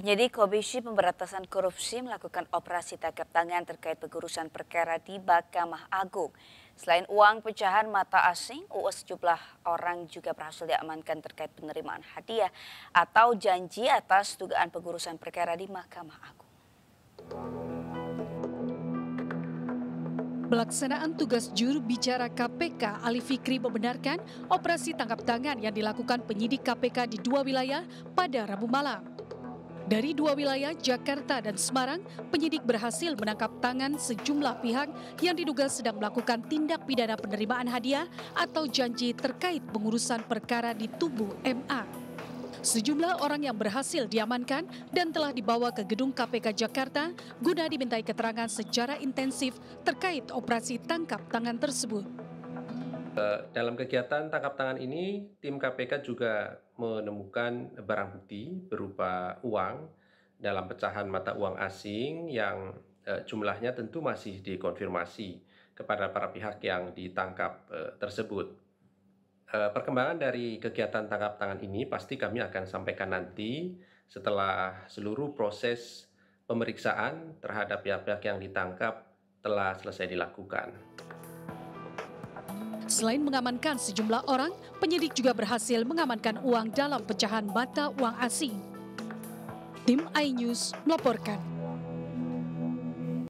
Penyidik Komisi Pemberantasan Korupsi melakukan operasi tangkap tangan terkait pengurusan perkara di Mahkamah Agung. Selain uang pecahan mata asing, sejumlah orang juga berhasil diamankan terkait penerimaan hadiah atau janji atas dugaan pengurusan perkara di Mahkamah Agung. Pelaksanaan tugas juru bicara KPK Ali Fikri membenarkan operasi tangkap tangan yang dilakukan penyidik KPK di dua wilayah pada Rabu malam. Dari dua wilayah Jakarta dan Semarang, penyidik berhasil menangkap tangan sejumlah pihak yang diduga sedang melakukan tindak pidana penerimaan hadiah atau janji terkait pengurusan perkara di tubuh MA. Sejumlah orang yang berhasil diamankan dan telah dibawa ke gedung KPK Jakarta guna dimintai keterangan secara intensif terkait operasi tangkap tangan tersebut. Dalam kegiatan tangkap tangan ini, tim KPK juga menemukan barang bukti berupa uang dalam pecahan mata uang asing yang jumlahnya tentu masih dikonfirmasi kepada para pihak yang ditangkap tersebut. Perkembangan dari kegiatan tangkap tangan ini pasti kami akan sampaikan nanti setelah seluruh proses pemeriksaan terhadap pihak-pihak yang ditangkap telah selesai dilakukan. Selain mengamankan sejumlah orang, penyidik juga berhasil mengamankan uang dalam pecahan mata uang asing. Tim iNews melaporkan.